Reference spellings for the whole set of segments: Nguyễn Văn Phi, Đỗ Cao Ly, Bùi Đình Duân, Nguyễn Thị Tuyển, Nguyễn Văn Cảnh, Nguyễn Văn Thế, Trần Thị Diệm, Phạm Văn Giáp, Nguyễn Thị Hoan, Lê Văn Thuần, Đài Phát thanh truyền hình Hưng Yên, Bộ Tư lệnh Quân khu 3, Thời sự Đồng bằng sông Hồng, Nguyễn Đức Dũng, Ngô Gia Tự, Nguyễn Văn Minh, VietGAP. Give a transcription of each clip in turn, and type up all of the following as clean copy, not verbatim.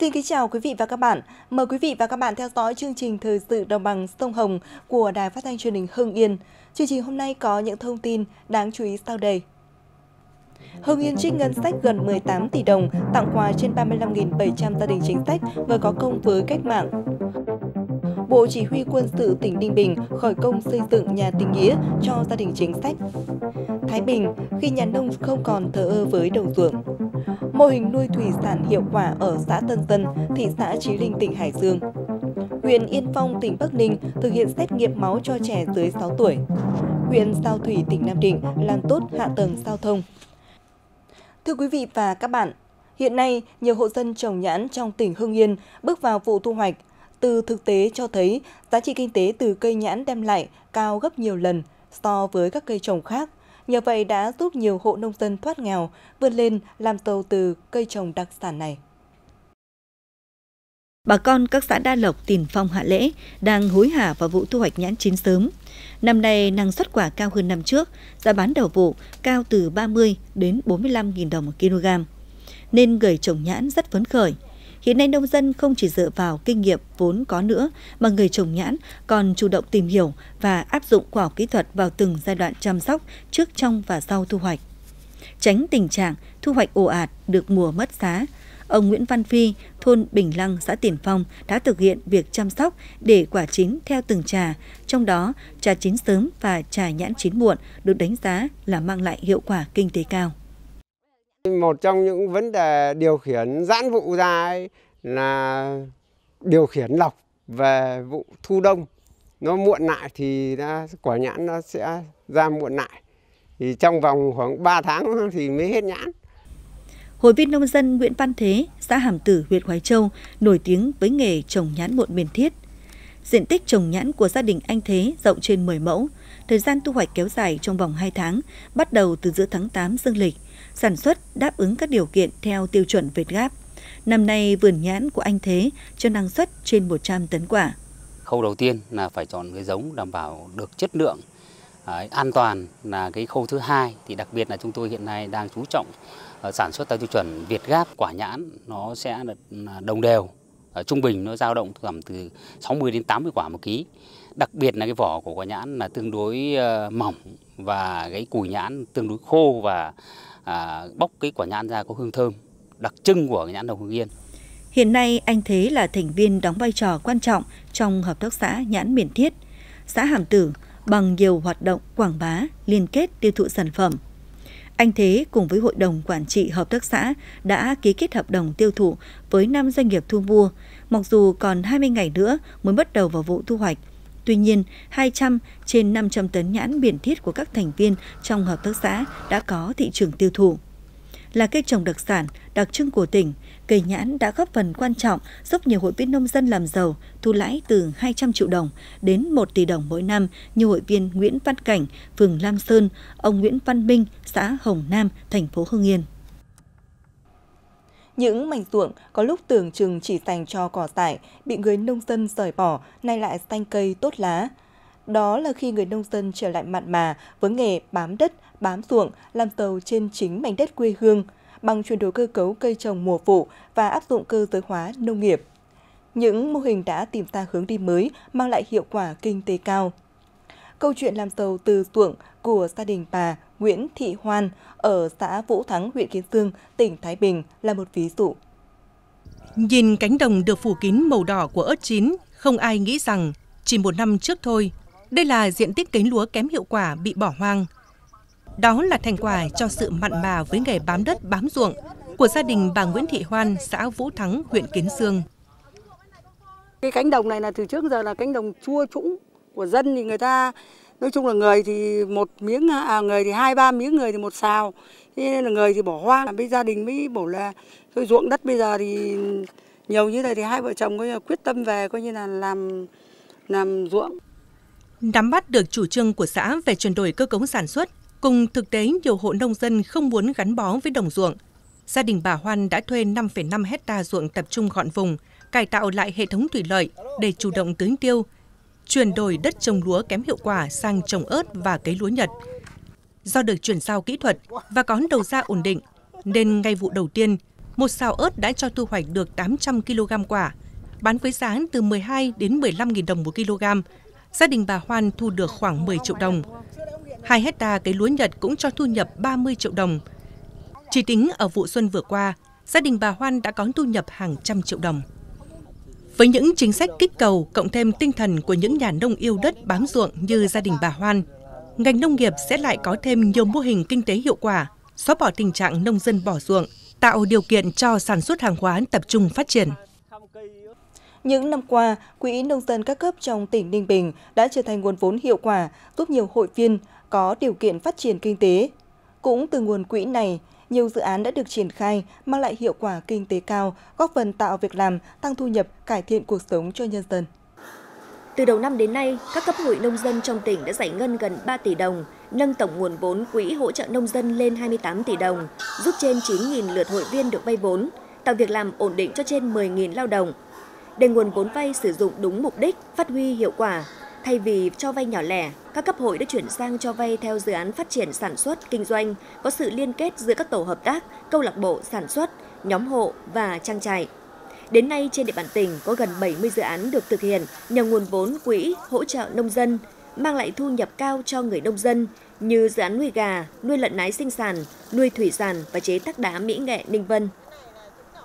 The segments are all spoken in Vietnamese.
Xin kính chào quý vị và các bạn. Mời quý vị và các bạn theo dõi chương trình Thời sự Đồng bằng sông Hồng của Đài Phát thanh truyền hình Hưng Yên. Chương trình hôm nay có những thông tin đáng chú ý sau đây. Hưng Yên trích ngân sách gần 18 tỷ đồng tặng quà trên 35.700 gia đình chính sách người có công với cách mạng. Bộ Chỉ huy Quân sự tỉnh Ninh Bình khởi công xây dựng nhà tình nghĩa cho gia đình chính sách. Thái Bình khi nhà nông không còn thờ ơ với đồng ruộng. Mô hình nuôi thủy sản hiệu quả ở xã Tân Dân, thị xã Chí Linh, tỉnh Hải Dương. Huyện Yên Phong, tỉnh Bắc Ninh thực hiện xét nghiệm máu cho trẻ dưới 6 tuổi. Huyện Sao Thủy, tỉnh Nam Định làm tốt hạ tầng giao thông. Thưa quý vị và các bạn, hiện nay nhiều hộ dân trồng nhãn trong tỉnh Hưng Yên bước vào vụ thu hoạch. Từ thực tế cho thấy, giá trị kinh tế từ cây nhãn đem lại cao gấp nhiều lần so với các cây trồng khác. Nhờ vậy đã giúp nhiều hộ nông dân thoát nghèo, vươn lên làm giàu từ cây trồng đặc sản này. Bà con các xã Đa Lộc, Tiền Phong, Hạ Lễ đang hối hả vào vụ thu hoạch nhãn chín sớm. Năm nay năng suất quả cao hơn năm trước, giá bán đầu vụ cao từ 30 đến 45.000 đồng một kg. Nên người trồng nhãn rất phấn khởi. Hiện nay nông dân không chỉ dựa vào kinh nghiệm vốn có nữa, mà người trồng nhãn còn chủ động tìm hiểu và áp dụng khoa học kỹ thuật vào từng giai đoạn chăm sóc trước, trong và sau thu hoạch. Tránh tình trạng thu hoạch ồ ạt, được mùa mất giá, ông Nguyễn Văn Phi, thôn Bình Lăng, xã Tiền Phong đã thực hiện việc chăm sóc để quả chín theo từng trà, trong đó trà chín sớm và trà nhãn chín muộn được đánh giá là mang lại hiệu quả kinh tế cao. Một trong những vấn đề điều khiển giãn vụ ra ấy là điều khiển lọc về vụ thu đông. Nó muộn lại thì quả nhãn nó sẽ ra muộn lại. Thì trong vòng khoảng 3 tháng thì mới hết nhãn. Hội viên nông dân Nguyễn Văn Thế, xã Hàm Tử, huyện Hoài Châu nổi tiếng với nghề trồng nhãn muộn miền Thiết. Diện tích trồng nhãn của gia đình anh Thế rộng trên 10 mẫu. Thời gian thu hoạch kéo dài trong vòng 2 tháng, bắt đầu từ giữa tháng 8 dương lịch. Sản xuất đáp ứng các điều kiện theo tiêu chuẩn VietGAP. Năm nay vườn nhãn của anh Thế cho năng suất trên 100 tấn quả. Khâu đầu tiên là phải chọn cái giống đảm bảo được chất lượng, an toàn là cái khâu thứ hai. Thì đặc biệt là chúng tôi hiện nay đang chú trọng sản xuất theo tiêu chuẩn VietGAP. Quả nhãn nó sẽ đồng đều, trung bình nó dao động tầm từ 60 đến 80 quả một ký. Đặc biệt là cái vỏ của quả nhãn là tương đối mỏng và cái cùi nhãn tương đối khô và bóc cái quả nhãn ra có hương thơm, đặc trưng của nhãn đồng Hưng Yên. Hiện nay anh Thế là thành viên đóng vai trò quan trọng trong hợp tác xã nhãn miền Thiết. Xã Hàm Tử bằng nhiều hoạt động quảng bá, liên kết tiêu thụ sản phẩm. Anh Thế cùng với hội đồng quản trị hợp tác xã đã ký kết hợp đồng tiêu thụ với 5 doanh nghiệp thu mua, mặc dù còn 20 ngày nữa mới bắt đầu vào vụ thu hoạch. Tuy nhiên, 200 trên 500 tấn nhãn miền Thiết của các thành viên trong hợp tác xã đã có thị trường tiêu thụ. Là cây trồng đặc sản, đặc trưng của tỉnh, cây nhãn đã góp phần quan trọng giúp nhiều hội viên nông dân làm giàu, thu lãi từ 200 triệu đồng đến 1 tỷ đồng mỗi năm như hội viên Nguyễn Văn Cảnh, phường Lam Sơn, ông Nguyễn Văn Minh, xã Hồng Nam, thành phố Hưng Yên. Những mảnh ruộng có lúc tưởng chừng chỉ dành cho cỏ dại, bị người nông dân rời bỏ, nay lại xanh cây tốt lá. Đó là khi người nông dân trở lại mặn mà với nghề bám đất, bám ruộng, làm giàu trên chính mảnh đất quê hương, bằng chuyển đổi cơ cấu cây trồng mùa vụ và áp dụng cơ giới hóa nông nghiệp. Những mô hình đã tìm ra hướng đi mới, mang lại hiệu quả kinh tế cao. Câu chuyện làm giàu từ ruộng của gia đình bà Nguyễn Thị Hoan ở xã Vũ Thắng, huyện Kiến Sương, tỉnh Thái Bình là một ví dụ. Nhìn cánh đồng được phủ kín màu đỏ của ớt chín, không ai nghĩ rằng chỉ một năm trước thôi, đây là diện tích cấy lúa kém hiệu quả bị bỏ hoang. Đó là thành quả cho sự mặn mà với nghề bám đất bám ruộng của gia đình bà Nguyễn Thị Hoan, xã Vũ Thắng, huyện Kiến Sương. Cái cánh đồng này là từ trước giờ là cánh đồng chua chũng của dân, thì người ta nói chung là người thì một miếng, người thì 2-3 miếng, người thì một xào, thế là người thì bỏ hoang. Bây gia đình mới bảo là thôi ruộng đất bây giờ thì nhiều như thế này thì hai vợ chồng coi như là quyết tâm về coi như là làm ruộng. Nắm bắt được chủ trương của xã về chuyển đổi cơ cấu sản xuất, cùng thực tế nhiều hộ nông dân không muốn gắn bó với đồng ruộng. Gia đình bà Hoan đã thuê 5,5 hecta ruộng tập trung gọn vùng, cải tạo lại hệ thống thủy lợi để chủ động tưới tiêu, chuyển đổi đất trồng lúa kém hiệu quả sang trồng ớt và cấy lúa Nhật. Do được chuyển giao kỹ thuật và có đầu ra ổn định, nên ngay vụ đầu tiên, một sào ớt đã cho thu hoạch được 800 kg quả, bán với giá từ 12 đến 15.000 đồng 1 kg. Gia đình bà Hoan thu được khoảng 10 triệu đồng. 2 hectare cây lúa Nhật cũng cho thu nhập 30 triệu đồng. Chỉ tính ở vụ xuân vừa qua, gia đình bà Hoan đã có thu nhập hàng trăm triệu đồng. Với những chính sách kích cầu cộng thêm tinh thần của những nhà nông yêu đất bám ruộng như gia đình bà Hoan, ngành nông nghiệp sẽ lại có thêm nhiều mô hình kinh tế hiệu quả, xóa bỏ tình trạng nông dân bỏ ruộng, tạo điều kiện cho sản xuất hàng hóa tập trung phát triển. Những năm qua, Quỹ Nông dân các cấp trong tỉnh Ninh Bình đã trở thành nguồn vốn hiệu quả, giúp nhiều hội viên có điều kiện phát triển kinh tế. Cũng từ nguồn quỹ này, nhiều dự án đã được triển khai, mang lại hiệu quả kinh tế cao, góp phần tạo việc làm, tăng thu nhập, cải thiện cuộc sống cho nhân dân. Từ đầu năm đến nay, các cấp hội nông dân trong tỉnh đã giải ngân gần 3 tỷ đồng, nâng tổng nguồn vốn quỹ hỗ trợ nông dân lên 28 tỷ đồng, giúp trên 9.000 lượt hội viên được vay vốn, tạo việc làm ổn định cho trên 10.000 lao động. Để nguồn vốn vay sử dụng đúng mục đích, phát huy hiệu quả, thay vì cho vay nhỏ lẻ, các cấp hội đã chuyển sang cho vay theo dự án phát triển sản xuất, kinh doanh, có sự liên kết giữa các tổ hợp tác, câu lạc bộ sản xuất, nhóm hộ và trang trại. Đến nay, trên địa bàn tỉnh có gần 70 dự án được thực hiện nhờ nguồn vốn quỹ hỗ trợ nông dân, mang lại thu nhập cao cho người nông dân như dự án nuôi gà, nuôi lợn nái sinh sản, nuôi thủy sản và chế tác đá mỹ nghệ Ninh Vân.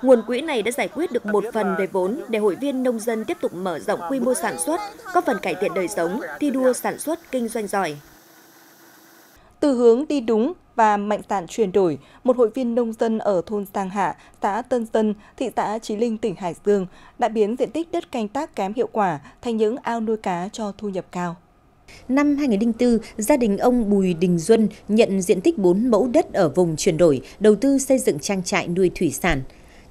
Nguồn quỹ này đã giải quyết được một phần về vốn để hội viên nông dân tiếp tục mở rộng quy mô sản xuất, góp phần cải thiện đời sống, thi đua sản xuất, kinh doanh giỏi. Từ hướng đi đúng và mạnh dạn chuyển đổi, một hội viên nông dân ở thôn Giang Hạ, xã Tân Dân, thị xã Chí Linh, tỉnh Hải Dương đã biến diện tích đất canh tác kém hiệu quả thành những ao nuôi cá cho thu nhập cao. Năm 2004, gia đình ông Bùi Đình Duân nhận diện tích 4 mẫu đất ở vùng chuyển đổi, đầu tư xây dựng trang trại nuôi thủy sản.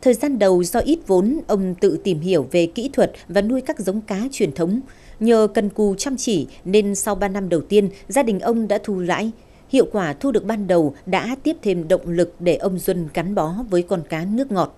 Thời gian đầu do ít vốn, ông tự tìm hiểu về kỹ thuật và nuôi các giống cá truyền thống. Nhờ cần cù chăm chỉ nên sau 3 năm đầu tiên, gia đình ông đã thu lãi. Hiệu quả thu được ban đầu đã tiếp thêm động lực để ông Duân gắn bó với con cá nước ngọt.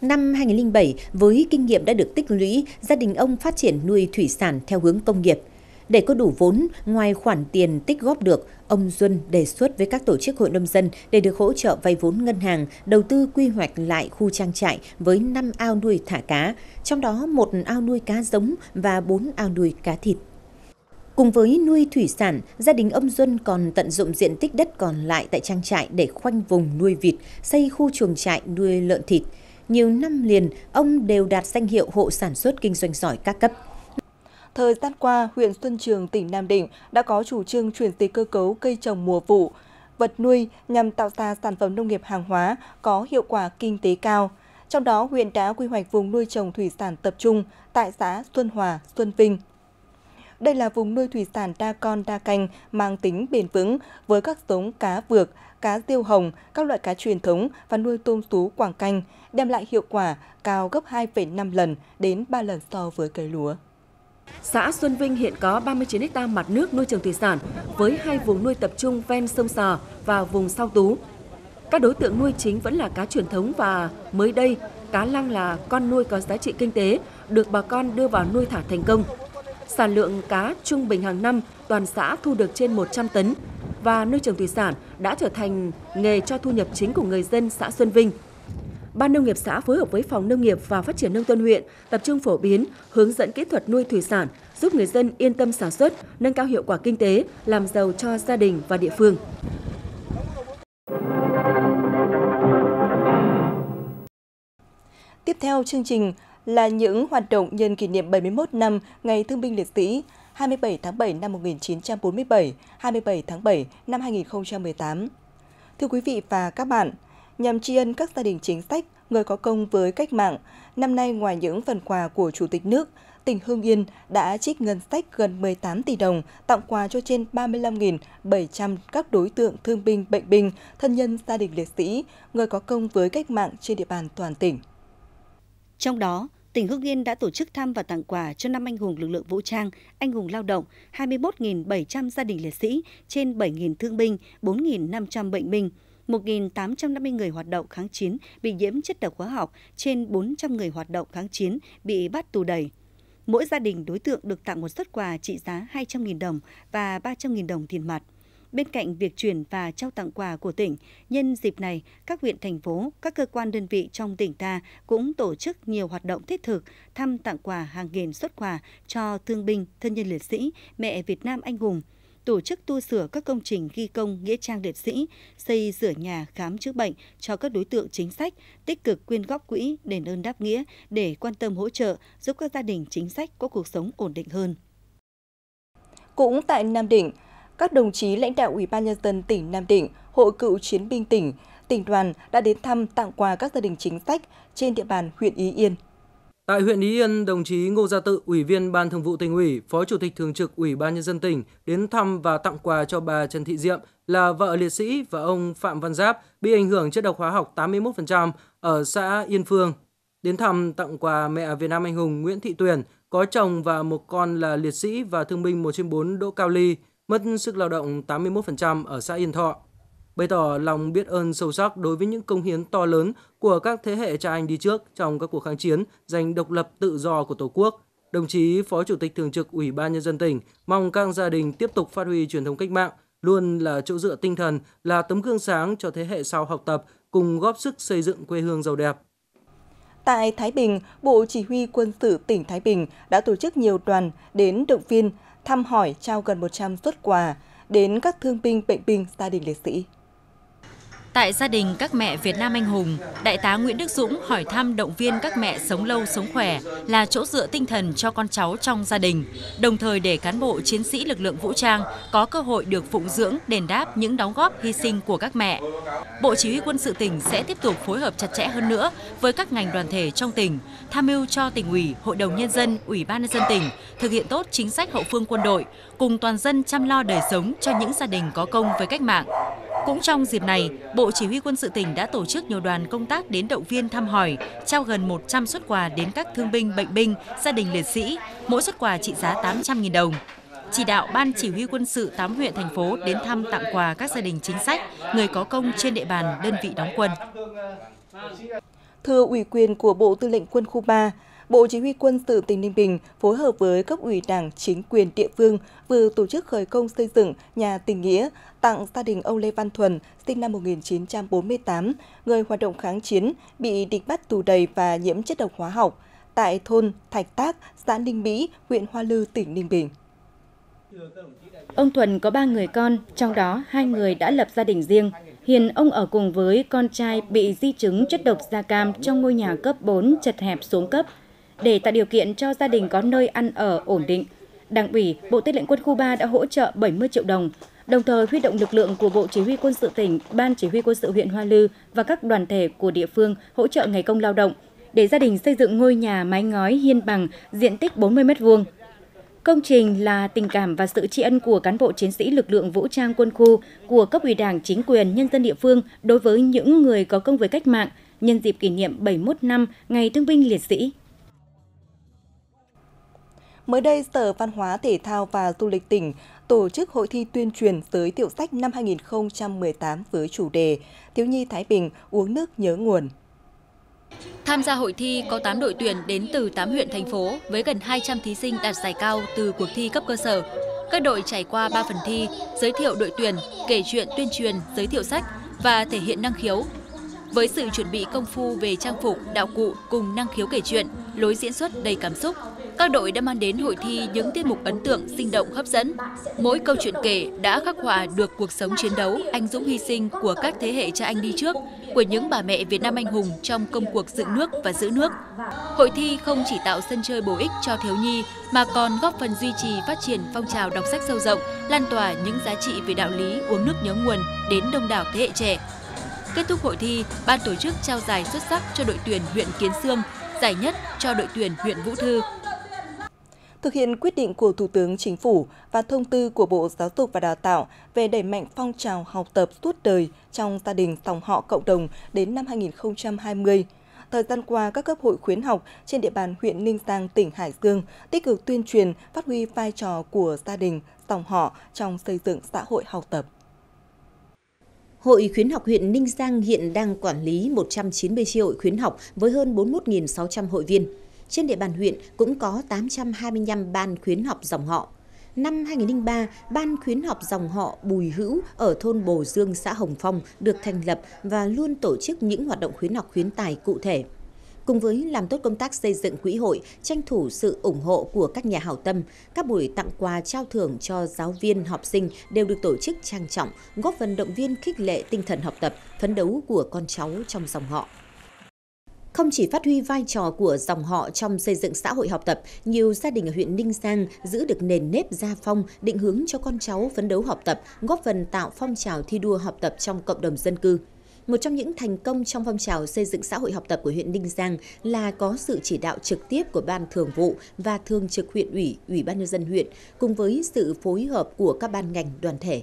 Năm 2007, với kinh nghiệm đã được tích lũy, gia đình ông phát triển nuôi thủy sản theo hướng công nghiệp. Để có đủ vốn, ngoài khoản tiền tích góp được, ông Duân đề xuất với các tổ chức hội nông dân để được hỗ trợ vay vốn ngân hàng, đầu tư quy hoạch lại khu trang trại với 5 ao nuôi thả cá, trong đó 1 ao nuôi cá giống và 4 ao nuôi cá thịt. Cùng với nuôi thủy sản, gia đình ông Duân còn tận dụng diện tích đất còn lại tại trang trại để khoanh vùng nuôi vịt, xây khu chuồng trại nuôi lợn thịt. Nhiều năm liền, ông đều đạt danh hiệu hộ sản xuất kinh doanh giỏi các cấp. Thời gian qua, huyện Xuân Trường, tỉnh Nam Định đã có chủ trương chuyển dịch cơ cấu cây trồng mùa vụ, vật nuôi nhằm tạo ra sản phẩm nông nghiệp hàng hóa có hiệu quả kinh tế cao. Trong đó, huyện đã quy hoạch vùng nuôi trồng thủy sản tập trung tại xã Xuân Hòa, Xuân Vinh. Đây là vùng nuôi thủy sản đa con đa canh mang tính bền vững với các giống cá vược, cá diêu hồng, các loại cá truyền thống và nuôi tôm sú Quảng Canh, đem lại hiệu quả cao gấp 2,5 lần đến 3 lần so với cây lúa. Xã Xuân Vinh hiện có 39 ha mặt nước nuôi trồng thủy sản với 2 vùng nuôi tập trung ven sông Sà và vùng Sao Tú. Các đối tượng nuôi chính vẫn là cá truyền thống và mới đây, cá lăng là con nuôi có giá trị kinh tế được bà con đưa vào nuôi thả thành công. Sản lượng cá trung bình hàng năm toàn xã thu được trên 100 tấn và nuôi trồng thủy sản đã trở thành nghề cho thu nhập chính của người dân xã Xuân Vinh. Ban Nông nghiệp xã phối hợp với Phòng Nông nghiệp và Phát triển Nông thôn huyện tập trung phổ biến, hướng dẫn kỹ thuật nuôi thủy sản, giúp người dân yên tâm sản xuất, nâng cao hiệu quả kinh tế, làm giàu cho gia đình và địa phương. Tiếp theo chương trình là những hoạt động nhân kỷ niệm 71 năm Ngày Thương binh Liệt sĩ 27 tháng 7 năm 1947, 27 tháng 7 năm 2018. Thưa quý vị và các bạn, nhằm tri ân các gia đình chính sách, người có công với cách mạng, năm nay ngoài những phần quà của Chủ tịch nước, tỉnh Hưng Yên đã trích ngân sách gần 18 tỷ đồng tặng quà cho trên 35.700 các đối tượng thương binh, bệnh binh, thân nhân gia đình liệt sĩ, người có công với cách mạng trên địa bàn toàn tỉnh. Trong đó, tỉnh Hưng Yên đã tổ chức thăm và tặng quà cho 5 anh hùng lực lượng vũ trang, anh hùng lao động, 21.700 gia đình liệt sĩ, trên 7.000 thương binh, 4.500 bệnh binh, 1.850 người hoạt động kháng chiến bị nhiễm chất độc hóa học, trên 400 người hoạt động kháng chiến bị bắt tù đày. Mỗi gia đình đối tượng được tặng một suất quà trị giá 200.000 đồng và 300.000 đồng tiền mặt. Bên cạnh việc chuyển và trao tặng quà của tỉnh, nhân dịp này, các huyện, thành phố, các cơ quan đơn vị trong tỉnh ta cũng tổ chức nhiều hoạt động thiết thực, thăm tặng quà hàng nghìn suất quà cho thương binh, thân nhân liệt sĩ, mẹ Việt Nam anh hùng, tổ chức tu sửa các công trình ghi công nghĩa trang liệt sĩ, xây sửa nhà khám chữa bệnh cho các đối tượng chính sách, tích cực quyên góp quỹ đền ơn đáp nghĩa để quan tâm hỗ trợ giúp các gia đình chính sách có cuộc sống ổn định hơn. Cũng tại Nam Định, các đồng chí lãnh đạo Ủy ban Nhân dân tỉnh Nam Định, Hội Cựu Chiến binh tỉnh, tỉnh đoàn đã đến thăm tặng quà các gia đình chính sách trên địa bàn huyện Ý Yên. Tại huyện Ý Yên, đồng chí Ngô Gia Tự, Ủy viên Ban Thường vụ Tỉnh ủy, Phó Chủ tịch Thường trực Ủy ban Nhân dân tỉnh đến thăm và tặng quà cho bà Trần Thị Diệm là vợ liệt sĩ và ông Phạm Văn Giáp bị ảnh hưởng chất độc hóa học 81% ở xã Yên Phương. Đến thăm tặng quà mẹ Việt Nam anh hùng Nguyễn Thị Tuyển có chồng và một con là liệt sĩ và thương binh 1/4 Đỗ Cao Ly, mất sức lao động 81% ở xã Yên Thọ. Bày tỏ lòng biết ơn sâu sắc đối với những công hiến to lớn của các thế hệ cha anh đi trước trong các cuộc kháng chiến giành độc lập tự do của Tổ quốc, đồng chí Phó Chủ tịch Thường trực Ủy ban Nhân dân tỉnh mong các gia đình tiếp tục phát huy truyền thống cách mạng, luôn là chỗ dựa tinh thần, là tấm gương sáng cho thế hệ sau học tập, cùng góp sức xây dựng quê hương giàu đẹp. Tại Thái Bình, Bộ Chỉ huy Quân sự tỉnh Thái Bình đã tổ chức nhiều đoàn đến động viên, thăm hỏi, trao gần 100 suất quà đến các thương binh, bệnh binh, gia đình liệt sĩ. Tại gia đình các mẹ Việt Nam anh hùng, Đại tá Nguyễn Đức Dũng hỏi thăm động viên các mẹ sống lâu sống khỏe, là chỗ dựa tinh thần cho con cháu trong gia đình, đồng thời để cán bộ chiến sĩ lực lượng vũ trang có cơ hội được phụng dưỡng, đền đáp những đóng góp hy sinh của các mẹ. Bộ Chỉ huy Quân sự tỉnh sẽ tiếp tục phối hợp chặt chẽ hơn nữa với các ngành đoàn thể trong tỉnh, tham mưu cho Tỉnh ủy, Hội đồng Nhân dân, Ủy ban Nhân dân tỉnh thực hiện tốt chính sách hậu phương quân đội, cùng toàn dân chăm lo đời sống cho những gia đình có công với cách mạng. Cũng trong dịp này, Bộ Chỉ huy Quân sự tỉnh đã tổ chức nhiều đoàn công tác đến động viên thăm hỏi, trao gần 100 suất quà đến các thương binh, bệnh binh, gia đình liệt sĩ, mỗi suất quà trị giá 800.000 đồng. Chỉ đạo Ban Chỉ huy Quân sự 8 huyện, thành phố đến thăm tặng quà các gia đình chính sách, người có công trên địa bàn đơn vị đóng quân. Thưa ủy quyền của Bộ Tư lệnh Quân khu 3, Bộ Chỉ huy Quân sự tỉnh Ninh Bình phối hợp với cấp ủy Đảng, chính quyền địa phương vừa tổ chức khởi công xây dựng nhà tình nghĩa tặng gia đình ông Lê Văn Thuần, sinh năm 1948, người hoạt động kháng chiến, bị địch bắt tù đầy và nhiễm chất độc hóa học, tại thôn Thạch Tác, xã Ninh Mỹ, huyện Hoa Lư, tỉnh Ninh Bình. Ông Thuần có 3 người con, trong đó 2 người đã lập gia đình riêng. Hiện ông ở cùng với con trai bị di chứng chất độc da cam trong ngôi nhà cấp 4 chật hẹp xuống cấp. Để tạo điều kiện cho gia đình có nơi ăn ở ổn định, Đảng ủy, Bộ Tư lệnh Quân khu 3 đã hỗ trợ 70 triệu đồng, đồng thời huy động lực lượng của Bộ Chỉ huy Quân sự tỉnh, Ban Chỉ huy Quân sự huyện Hoa Lư và các đoàn thể của địa phương hỗ trợ ngày công lao động để gia đình xây dựng ngôi nhà mái ngói hiên bằng diện tích 40 m2. Công trình là tình cảm và sự tri ân của cán bộ chiến sĩ lực lượng vũ trang quân khu, của cấp ủy Đảng, chính quyền, nhân dân địa phương đối với những người có công với cách mạng nhân dịp kỷ niệm 71 năm Ngày Thương binh Liệt sĩ. Mới đây, Sở Văn hóa, Thể thao và Du lịch tỉnh tổ chức hội thi tuyên truyền giới thiệu sách năm 2018 với chủ đề Thiếu nhi Thái Bình uống nước nhớ nguồn. Tham gia hội thi có 8 đội tuyển đến từ 8 huyện, thành phố với gần 200 thí sinh đạt giải cao từ cuộc thi cấp cơ sở. Các đội trải qua 3 phần thi: giới thiệu đội tuyển, kể chuyện tuyên truyền, giới thiệu sách và thể hiện năng khiếu. Với sự chuẩn bị công phu về trang phục, đạo cụ cùng năng khiếu kể chuyện, lối diễn xuất đầy cảm xúc, các đội đã mang đến hội thi những tiết mục ấn tượng, sinh động, hấp dẫn. Mỗi câu chuyện kể đã khắc họa được cuộc sống chiến đấu, anh dũng hy sinh của các thế hệ cha anh đi trước, của những bà mẹ Việt Nam anh hùng trong công cuộc dựng nước và giữ nước. Hội thi không chỉ tạo sân chơi bổ ích cho thiếu nhi mà còn góp phần duy trì phát triển phong trào đọc sách sâu rộng, lan tỏa những giá trị về đạo lý uống nước nhớ nguồn đến đông đảo thế hệ trẻ. Kết thúc hội thi, ban tổ chức trao giải xuất sắc cho đội tuyển huyện Kiến Xương, giải nhất cho đội tuyển huyện Vũ Thư. Thực hiện quyết định của Thủ tướng Chính phủ và thông tư của Bộ Giáo dục và Đào tạo về đẩy mạnh phong trào học tập suốt đời trong gia đình, dòng họ, cộng đồng đến năm 2020. Thời gian qua, các cấp hội khuyến học trên địa bàn huyện Ninh Giang, tỉnh Hải Dương tích cực tuyên truyền, phát huy vai trò của gia đình, dòng họ trong xây dựng xã hội học tập. Hội khuyến học huyện Ninh Giang hiện đang quản lý 190 chi hội khuyến học với hơn 41.600 hội viên. Trên địa bàn huyện cũng có 825 ban khuyến học dòng họ. Năm 2003, Ban khuyến học dòng họ Bùi Hữu ở thôn Bồ Dương, xã Hồng Phong được thành lập và luôn tổ chức những hoạt động khuyến học khuyến tài cụ thể. Cùng với làm tốt công tác xây dựng quỹ hội, tranh thủ sự ủng hộ của các nhà hảo tâm, các buổi tặng quà trao thưởng cho giáo viên, học sinh đều được tổ chức trang trọng, góp phần động viên khích lệ tinh thần học tập, phấn đấu của con cháu trong dòng họ. Không chỉ phát huy vai trò của dòng họ trong xây dựng xã hội học tập, nhiều gia đình ở huyện Ninh Giang giữ được nền nếp gia phong, định hướng cho con cháu phấn đấu học tập, góp phần tạo phong trào thi đua học tập trong cộng đồng dân cư. Một trong những thành công trong phong trào xây dựng xã hội học tập của huyện Ninh Giang là có sự chỉ đạo trực tiếp của Ban Thường vụ và Thường trực huyện ủy, Ủy ban nhân dân huyện, cùng với sự phối hợp của các ban ngành đoàn thể.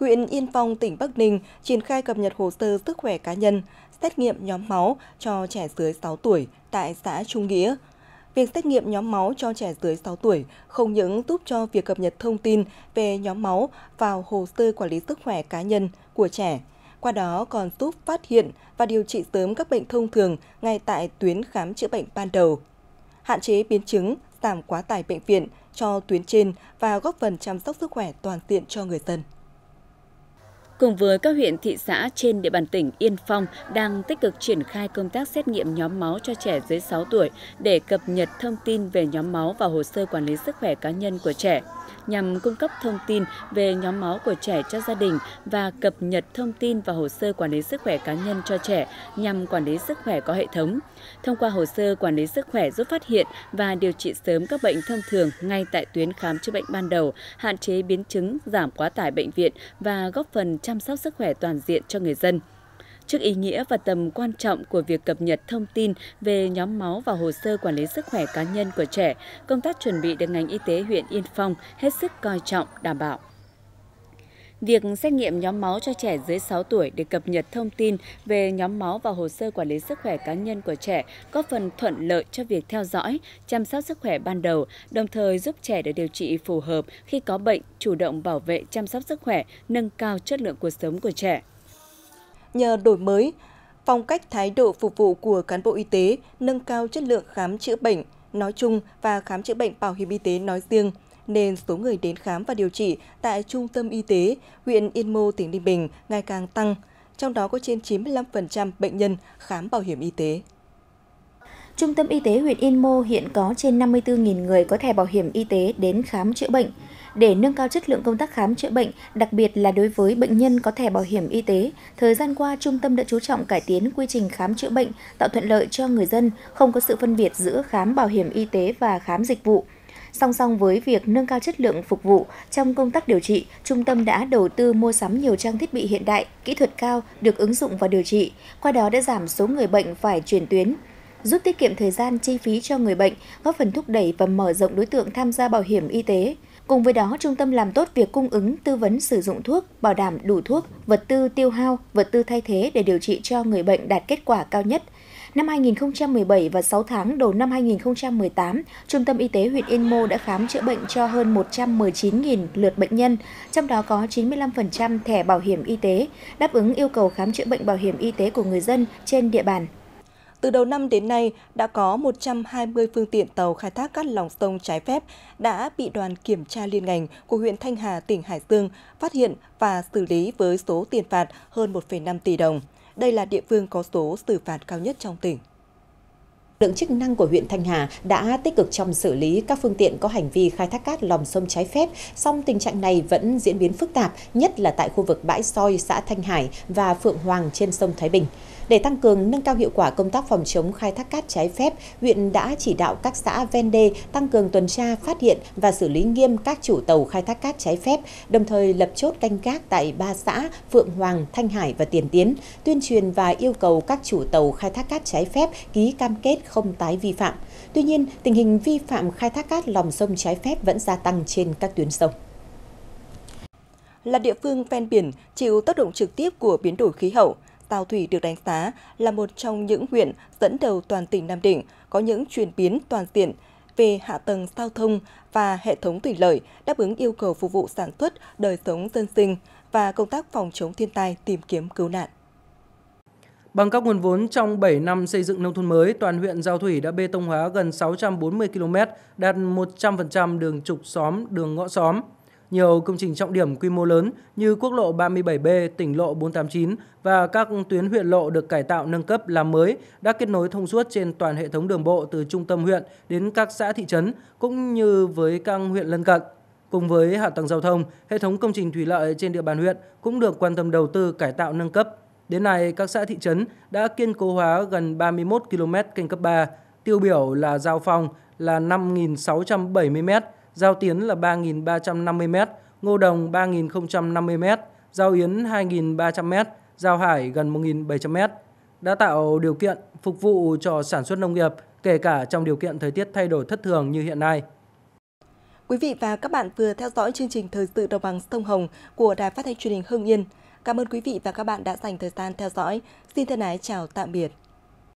Huyện Yên Phong, tỉnh Bắc Ninh triển khai cập nhật hồ sơ sức khỏe cá nhân, xét nghiệm nhóm máu cho trẻ dưới 6 tuổi tại xã Trung Nghĩa. Việc xét nghiệm nhóm máu cho trẻ dưới 6 tuổi không những giúp cho việc cập nhật thông tin về nhóm máu vào hồ sơ quản lý sức khỏe cá nhân của trẻ, qua đó còn giúp phát hiện và điều trị sớm các bệnh thông thường ngay tại tuyến khám chữa bệnh ban đầu, hạn chế biến chứng, giảm quá tải bệnh viện cho tuyến trên và góp phần chăm sóc sức khỏe toàn diện cho người dân. Cùng với các huyện, thị xã trên địa bàn tỉnh Yên Phong đang tích cực triển khai công tác xét nghiệm nhóm máu cho trẻ dưới 6 tuổi để cập nhật thông tin về nhóm máu và hồ sơ quản lý sức khỏe cá nhân của trẻ, nhằm cung cấp thông tin về nhóm máu của trẻ cho gia đình và cập nhật thông tin và hồ sơ quản lý sức khỏe cá nhân cho trẻ nhằm quản lý sức khỏe có hệ thống. Thông qua hồ sơ quản lý sức khỏe giúp phát hiện và điều trị sớm các bệnh thông thường ngay tại tuyến khám chữa bệnh ban đầu, hạn chế biến chứng, giảm quá tải bệnh viện và góp phần chăm sóc sức khỏe toàn diện cho người dân. Trước ý nghĩa và tầm quan trọng của việc cập nhật thông tin về nhóm máu và hồ sơ quản lý sức khỏe cá nhân của trẻ, công tác chuẩn bị được ngành y tế huyện Yên Phong hết sức coi trọng, đảm bảo. Việc xét nghiệm nhóm máu cho trẻ dưới 6 tuổi để cập nhật thông tin về nhóm máu và hồ sơ quản lý sức khỏe cá nhân của trẻ góp phần thuận lợi cho việc theo dõi, chăm sóc sức khỏe ban đầu, đồng thời giúp trẻ được điều trị phù hợp khi có bệnh, chủ động bảo vệ chăm sóc sức khỏe, nâng cao chất lượng cuộc sống của trẻ. Nhờ đổi mới, phong cách thái độ phục vụ của cán bộ y tế, nâng cao chất lượng khám chữa bệnh nói chung và khám chữa bệnh bảo hiểm y tế nói riêng, nên số người đến khám và điều trị tại Trung tâm Y tế huyện Yên Mô, tỉnh Ninh Bình ngày càng tăng, trong đó có trên 95% bệnh nhân khám bảo hiểm y tế. Trung tâm Y tế huyện Yên Mô hiện có trên 54.000 người có thẻ bảo hiểm y tế đến khám chữa bệnh. Để nâng cao chất lượng công tác khám chữa bệnh, đặc biệt là đối với bệnh nhân có thẻ bảo hiểm y tế, thời gian qua trung tâm đã chú trọng cải tiến quy trình khám chữa bệnh, tạo thuận lợi cho người dân, không có sự phân biệt giữa khám bảo hiểm y tế và khám dịch vụ. Song song với việc nâng cao chất lượng phục vụ, trong công tác điều trị, trung tâm đã đầu tư mua sắm nhiều trang thiết bị hiện đại, kỹ thuật cao được ứng dụng vào điều trị, qua đó đã giảm số người bệnh phải chuyển tuyến, giúp tiết kiệm thời gian, chi phí cho người bệnh, góp phần thúc đẩy và mở rộng đối tượng tham gia bảo hiểm y tế. Cùng với đó, trung tâm làm tốt việc cung ứng, tư vấn sử dụng thuốc, bảo đảm đủ thuốc, vật tư tiêu hao, vật tư thay thế để điều trị cho người bệnh đạt kết quả cao nhất. Năm 2017 và 6 tháng đầu năm 2018, Trung tâm Y tế huyện Yên Mô đã khám chữa bệnh cho hơn 119.000 lượt bệnh nhân, trong đó có 95% thẻ bảo hiểm y tế, đáp ứng yêu cầu khám chữa bệnh bảo hiểm y tế của người dân trên địa bàn. Từ đầu năm đến nay, đã có 120 phương tiện tàu khai thác cát lòng sông trái phép đã bị đoàn kiểm tra liên ngành của huyện Thanh Hà, tỉnh Hải Dương phát hiện và xử lý với số tiền phạt hơn 1,5 tỷ đồng. Đây là địa phương có số xử phạt cao nhất trong tỉnh. Lực lượng chức năng của huyện Thanh Hà đã tích cực trong xử lý các phương tiện có hành vi khai thác cát lòng sông trái phép, song tình trạng này vẫn diễn biến phức tạp, nhất là tại khu vực bãi Soi, xã Thanh Hải và Phượng Hoàng trên sông Thái Bình. Để tăng cường nâng cao hiệu quả công tác phòng chống khai thác cát trái phép, huyện đã chỉ đạo các xã ven đê tăng cường tuần tra, phát hiện và xử lý nghiêm các chủ tàu khai thác cát trái phép, đồng thời lập chốt canh gác tại 3 xã Phượng Hoàng, Thanh Hải và Tiền Tiến, tuyên truyền và yêu cầu các chủ tàu khai thác cát trái phép ký cam kết không tái vi phạm. Tuy nhiên, tình hình vi phạm khai thác cát lòng sông trái phép vẫn gia tăng trên các tuyến sông. Là địa phương ven biển chịu tác động trực tiếp của biến đổi khí hậu, Giao Thủy được đánh giá là một trong những huyện dẫn đầu toàn tỉnh Nam Định có những chuyển biến toàn diện về hạ tầng giao thông và hệ thống thủy lợi, đáp ứng yêu cầu phục vụ sản xuất, đời sống dân sinh và công tác phòng chống thiên tai, tìm kiếm cứu nạn. Bằng các nguồn vốn trong 7 năm xây dựng nông thôn mới, toàn huyện Giao Thủy đã bê tông hóa gần 640 km, đạt 100% đường trục xóm, đường ngõ xóm. Nhiều công trình trọng điểm quy mô lớn như quốc lộ 37B, tỉnh lộ 489 và các tuyến huyện lộ được cải tạo nâng cấp làm mới đã kết nối thông suốt trên toàn hệ thống đường bộ từ trung tâm huyện đến các xã thị trấn cũng như với các huyện lân cận. Cùng với hạ tầng giao thông, hệ thống công trình thủy lợi trên địa bàn huyện cũng được quan tâm đầu tư cải tạo nâng cấp. Đến nay, các xã thị trấn đã kiên cố hóa gần 31 km kênh cấp 3, tiêu biểu là Giao Phong là 5.670 m, Giao Tiến là 3.350 m, Ngô Đồng 3.050 m, Giao Yến 2.300 m, Giao Hải gần 1.700 m, đã tạo điều kiện phục vụ cho sản xuất nông nghiệp, kể cả trong điều kiện thời tiết thay đổi thất thường như hiện nay. Quý vị và các bạn vừa theo dõi chương trình Thời sự Đồng bằng sông Hồng của Đài Phát thanh truyền hình Hưng Yên. Cảm ơn quý vị và các bạn đã dành thời gian theo dõi. Xin thân ái chào tạm biệt.